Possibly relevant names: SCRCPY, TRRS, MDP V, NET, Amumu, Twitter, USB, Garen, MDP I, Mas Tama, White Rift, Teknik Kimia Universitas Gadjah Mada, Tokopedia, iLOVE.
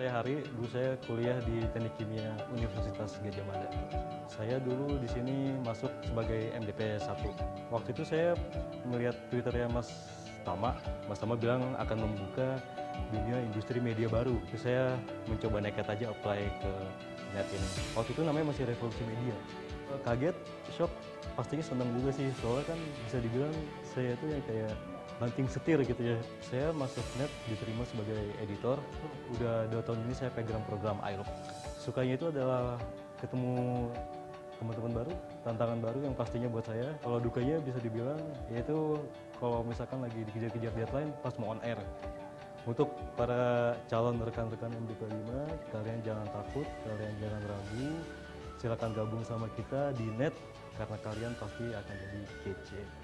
Saya Hari, Bu, saya kuliah di Teknik Kimia Universitas Gadjah Mada. Saya dulu di sini masuk sebagai MDP 1. Waktu itu saya melihat Twitternya Mas Tama. Mas Tama bilang akan membuka dunia industri media baru. Terus saya mencoba nekat aja apply ke NET ini. Waktu itu namanya masih revolusi media. Kaget, shock, pastinya senang juga sih. Soalnya kan bisa dibilang saya tuh yang kayak banting setir gitu ya. Saya masuk NET diterima sebagai editor. Udah 2 tahun ini saya pegang program iLOVE. Sukanya itu adalah ketemu teman-teman baru, tantangan baru yang pastinya buat saya. Kalau dukanya bisa dibilang yaitu kalau misalkan lagi dikejar-kejar deadline pas mau on air. Untuk para calon rekan-rekan MDP 5, kalian jangan takut, kalian jangan ragu. Silakan gabung sama kita di NET karena kalian pasti akan jadi kece.